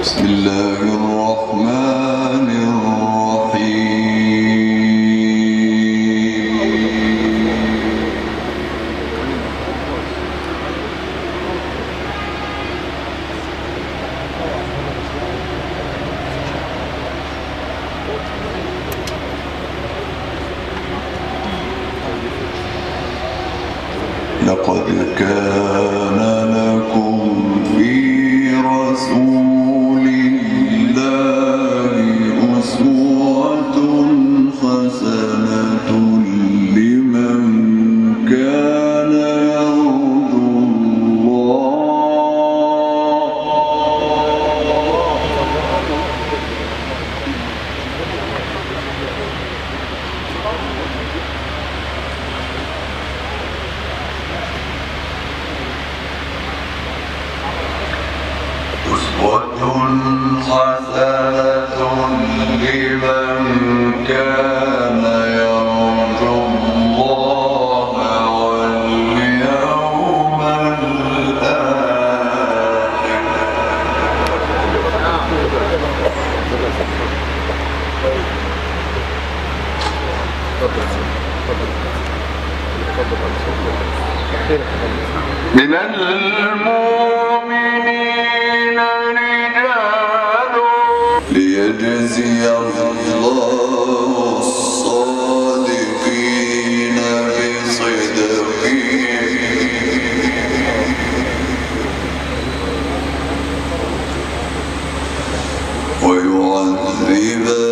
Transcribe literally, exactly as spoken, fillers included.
بسم الله الرحمن الرحيم. لقد كان لكم في رسول الله أسوة حسنة لمن كان يرجو الله حسنة لمن كان يرجو الله واليوم الآخر من المؤمنين ليجزي الله الصادقين بصدقهم ويعذب